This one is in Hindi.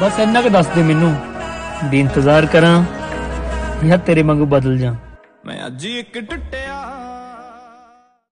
बस इन्ना के दस दे मैनू भी इंतजार करा या तेरे वांगू बदल जा। मैं अज एक टुटिया